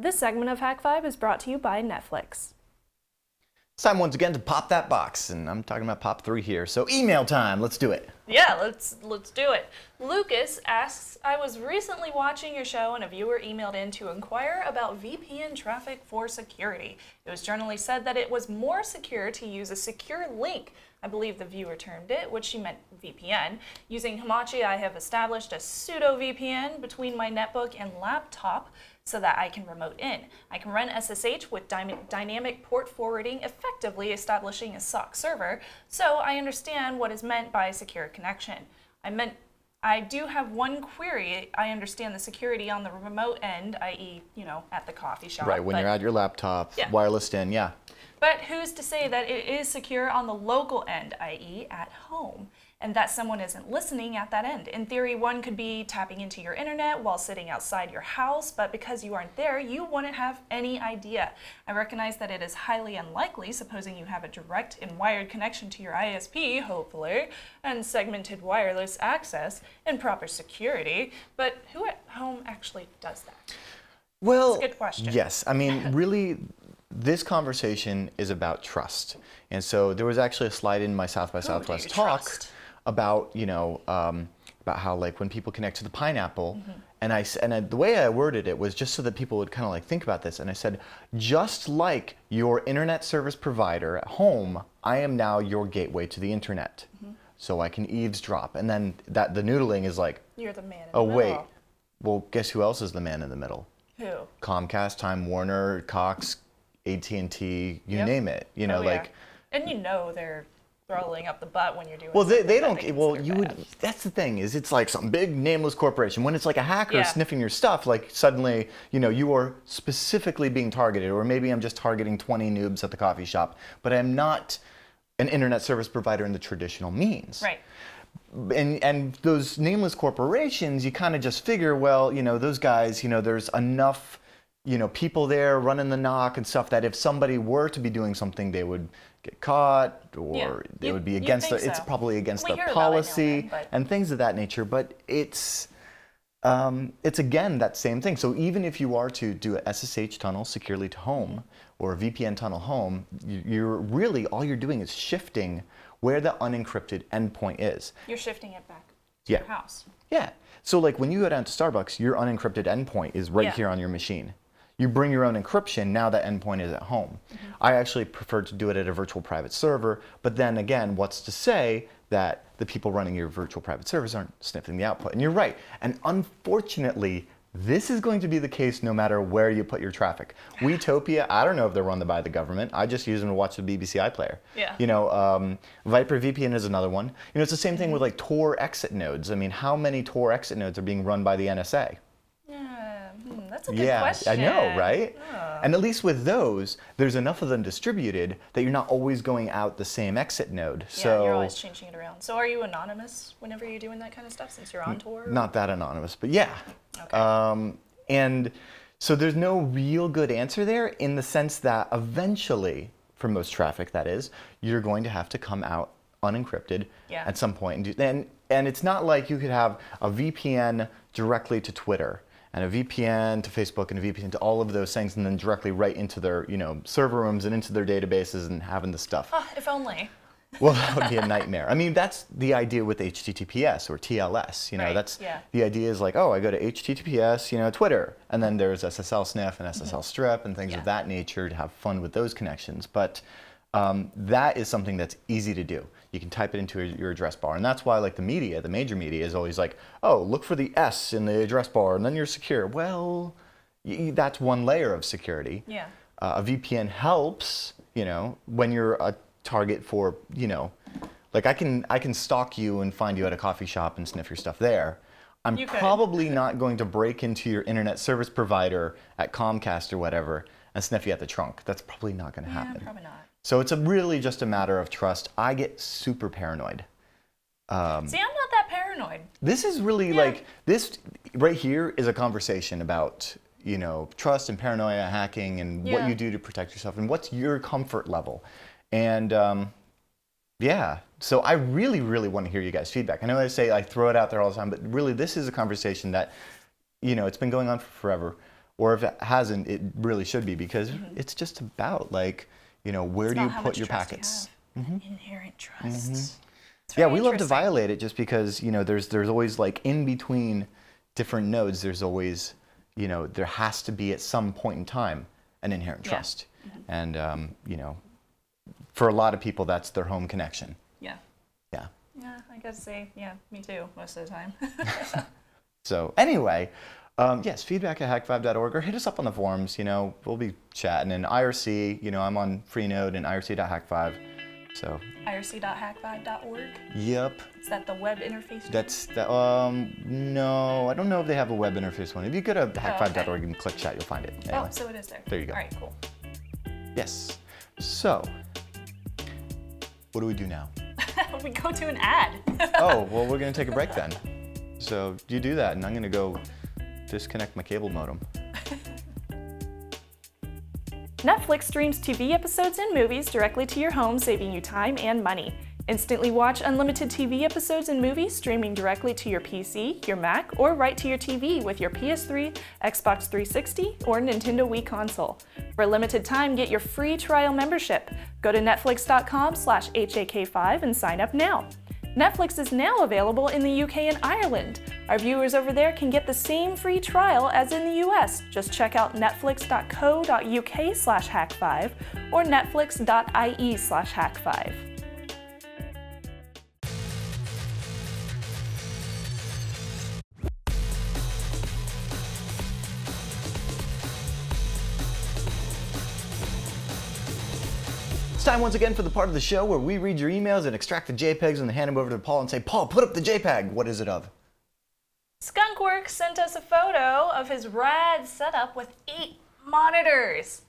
This segment of Hak5 is brought to you by Netflix. It's time once again to pop that box, and I'm talking about pop 3 here, so email time, let's do it. Yeah, let's do it. Lucas asks, I was recently watching your show and a viewer emailed in to inquire about VPN traffic for security. It was generally said that it was more secure to use a secure link, I believe the viewer termed it, which she meant VPN. Using Hamachi, I have established a pseudo VPN between my netbook and laptop so that I can remote in. I can run SSH with dynamic port forwarding, effectively establishing a SOCKS server, so I understand what is meant by secure connection. I do have one query. I understand the security on the remote end, i.e., you know, at the coffee shop. Right, when you're at your laptop, yeah. Wireless in, yeah. But who's to say that it is secure on the local end, i.e., at home, and that someone isn't listening at that end? In theory, one could be tapping into your internet while sitting outside your house, but because you aren't there, you wouldn't have any idea. I recognize that it is highly unlikely, supposing you have a direct and wired connection to your ISP, hopefully, and segmented wireless access and proper security, but who at home actually does that? Well, that's a good question. Yes, I mean, really, this conversation is about trust. And so there was actually a slide in my South by Southwest talk about, you know, about how, like, when people connect to the Pineapple, and the way I worded it was just so that people would kind of like think about this. And I said, just like your internet service provider at home, I am now your gateway to the internet. So I can eavesdrop. And then that the noodling is like, you're the man in the middle. Oh, wait. Well, guess who else is the man in the middle? Who? Comcast, Time Warner, Cox, AT&T, you name it, you know, like, and you know they're throttling up the butt when you're doing. Well, they don't. Well, you would. That's the thing is, it's like some big nameless corporation. When it's like a hacker sniffing your stuff, like suddenly, you know, you are specifically being targeted, or maybe I'm just targeting 20 noobs at the coffee shop, but I'm not an internet service provider in the traditional means. Right. And those nameless corporations, you kind of just figure, well, you know, those guys, you know, there's enough, you know, people there running the knock and stuff that if somebody were to be doing something, they would get caught, or they would be against the, it's probably against their policy and things of that nature. But it's again that same thing. So even if you are to do a SSH tunnel securely to home or a VPN tunnel home, you're really, all you're doing is shifting where the unencrypted endpoint is. You're shifting it back to your house. Yeah. So like when you go down to Starbucks, your unencrypted endpoint is right here on your machine. You bring your own encryption, now that endpoint is at home. I actually prefer to do it at a virtual private server, but then again, what's to say that the people running your virtual private servers aren't sniffing the output? And you're right, and unfortunately, this is going to be the case no matter where you put your traffic. Weetopia, I don't know if they're run by the government. I just use them to watch the BBC iPlayer. Yeah. You know, VyprVPN is another one. You know, it's the same thing with like Tor exit nodes. I mean, how many Tor exit nodes are being run by the NSA? That's a good question. I know, right? And at least with those, there's enough of them distributed that you're not always going out the same exit node. Yeah, so you're always changing it around. So are you anonymous whenever you're doing that kind of stuff since you're on tour? Not that anonymous, but yeah. Okay. And so there's no real good answer there in the sense that eventually, for most traffic that is, you're going to have to come out unencrypted at some point. And it's not like you could have a VPN directly to Twitter, and a VPN to Facebook, and a VPN to all of those things, and then directly right into their, you know, server rooms and into their databases and having the stuff. Oh, if only. Well, that would be a nightmare. I mean, that's the idea with HTTPS or TLS. You know, that's the idea is like, oh, I go to HTTPS, you know, Twitter, and then there's SSL sniff and SSL strip and things of that nature to have fun with those connections. But that is something that's easy to do. You can type it into your address bar. And that's why, like, the media, the major media is always like, oh, look for the S in the address bar, and then you're secure. Well, that's one layer of security. Yeah. A VPN helps, you know, when you're a target for, you know, like I can stalk you and find you at a coffee shop and sniff your stuff there. I'm probably not going to break into your internet service provider at Comcast or whatever and sniff you at the trunk. That's probably not going to happen. Probably not. So it's really just a matter of trust. I get super paranoid. See, I'm not that paranoid. This is really like, this right here is a conversation about, you know, trust and paranoia, hacking, and what you do to protect yourself, and what's your comfort level. And so I really, really want to hear you guys' feedback. I know I say I throw it out there all the time, but really this is a conversation that, you know, it's been going on for forever. or if it hasn't, it really should be, because it's just about like, you know, where do you put your packets? Inherent trust. Yeah, we love to violate it just because, you know, there's always like in between different nodes, there's always, you know, there has to be at some point in time an inherent trust. And, you know, for a lot of people, that's their home connection. Yeah, I gotta say, me too, most of the time. So anyway, yes, feedback at hack5.org or hit us up on the forums, you know, we'll be chatting. And IRC, you know, I'm on Freenode and irc.hack5. So irc.hack5.org? Yep. Is that the web interface one? That's the, no, I don't know if they have a web interface one. If you go to hack5.org and click chat, you'll find it. Anyway. Oh, so it is there. There you go. All right, cool. Yes. So, what do we do now? We go to an ad. Oh, well, we're going to take a break then. So you do that, and I'm going to go disconnect my cable modem. Netflix streams TV episodes and movies directly to your home, saving you time and money. Instantly watch unlimited TV episodes and movies streaming directly to your PC, your Mac, or right to your TV with your PS3, Xbox 360, or Nintendo Wii console. For a limited time, get your free trial membership. Go to netflix.com/HAK5 and sign up now. Netflix is now available in the UK and Ireland. Our viewers over there can get the same free trial as in the US. Just check out netflix.co.uk/hack5 or netflix.ie/hack5. It's time once again for the part of the show where we read your emails and extract the JPEGs and hand them over to Paul and say, Paul, put up the JPEG. What is it of? Skunkworks sent us a photo of his rad setup with 8 monitors.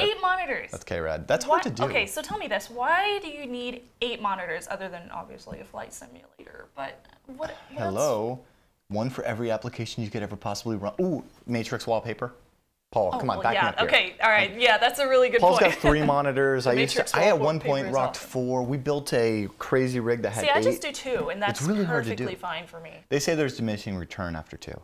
8 monitors. That's K-Rad. That's hard to do. Okay, so tell me this. Why do you need 8 monitors other than obviously a flight simulator? But what else? One for every application you could ever possibly run. Ooh, Matrix wallpaper. Paul, come on, back me up here. Okay, all right, yeah, that's a really good point. Paul's got 3 monitors. I at one point rocked 4. We built a crazy rig that had 8. See, I just do 2, and that's really perfectly fine for me. They say there's diminishing return after 2.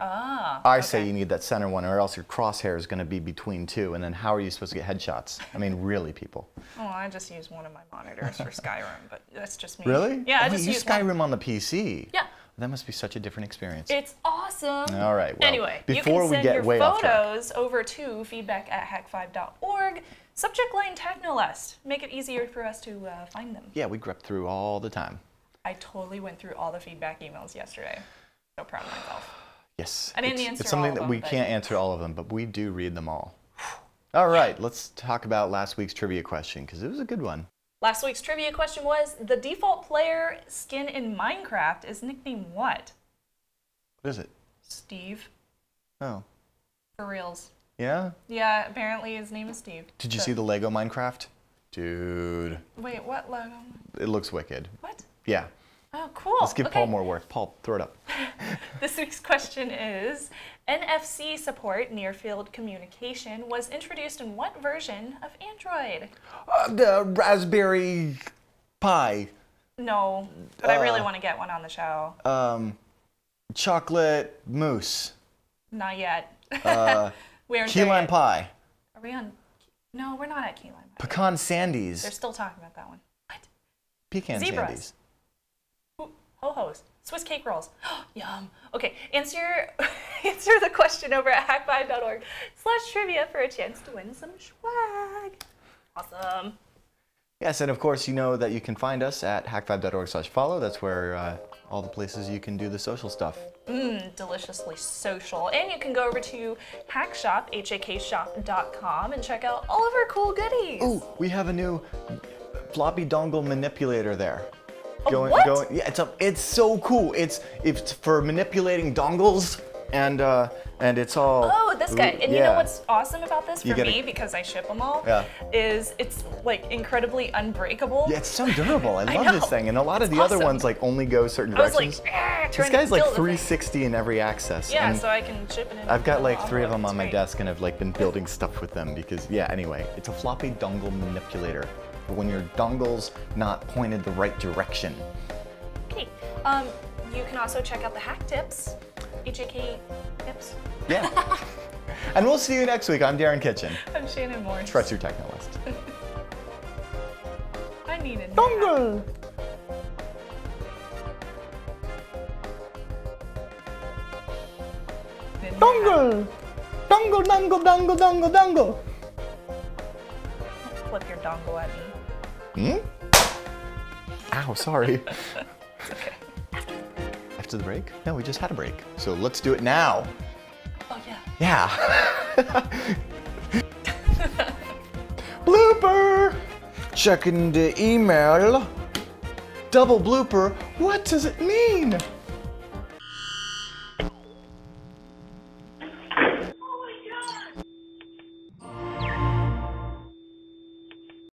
Ah, I say you need that center one, or else your crosshair is going to be between 2, and then how are you supposed to get headshots? I mean, really, people. Oh, I just use one of my monitors for Skyrim, but that's just me. Really? Yeah, I just use Skyrim on the PC. Yeah. That must be such a different experience. It's awesome. All right. Well, anyway, before we get way off track, you can send your photos over to feedback@hack5.org. Subject line Technolust. Make it easier for us to find them. Yeah, we grep through all the time. I totally went through all the feedback emails yesterday. So proud of myself. Yes. I didn't answer all of them. It's something that we can't answer all of them, but we do read them all. All right. Let's talk about last week's trivia question because it was a good one. Last week's trivia question was, the default player skin in Minecraft is nicknamed what? What is it? Steve. Oh. For reals. Yeah? Yeah, apparently his name is Steve. Did you see the Lego Minecraft? Dude. Wait, what Lego? It looks wicked. What? Yeah. Oh, cool. Let's give Paul more work. Paul, throw it up. This week's question is, NFC support, near-field communication, was introduced in what version of Android? The Raspberry Pi. No, but I really want to get one on the show. Chocolate mousse. Not yet. Key Lime Pie. Are we on? No, we're not at Key Lime Pie. Pecan Sandies. They're still talking about that one. What? Pecan Sandies. Ho-Ho's. Swiss cake rolls. Yum. Okay, answer the question over at hack5.org/trivia for a chance to win some swag. Awesome. Yes, and of course, you know that you can find us at hack5.org/follow. That's where all the places you can do the social stuff. Mmm, deliciously social. And you can go over to hackshop, hakshop.com, and check out all of our cool goodies. Ooh, we have a new floppy dongle manipulator there. Yeah, it's so cool. It's for manipulating dongles and it's all. Oh, this guy. And you know what's awesome about this for me, because I ship them all, is it's like incredibly unbreakable. Yeah, it's so durable. I love this thing. And a lot of the other ones like only go certain directions. I was like, this guy's like 360 in every access. Yeah, and so I can ship it in. I've got like 3 of them on my desk, and I've like been building stuff with them because anyway, it's a floppy dongle manipulator. When your dongle's not pointed the right direction. Okay, you can also check out the hack tips, HAK tips. Yeah. And we'll see you next week. I'm Darren Kitchen. I'm Shannon Morse. Trust your Technolust. I need a dongle. Dongle! Dongle, dongle, dongle, dongle, dongle! Don't flip your dongle at me. Hmm? Ow, sorry. It's okay. After the break? No, we just had a break. So let's do it now. Oh, yeah. Yeah. Blooper! Checking the email. Double blooper. What does it mean?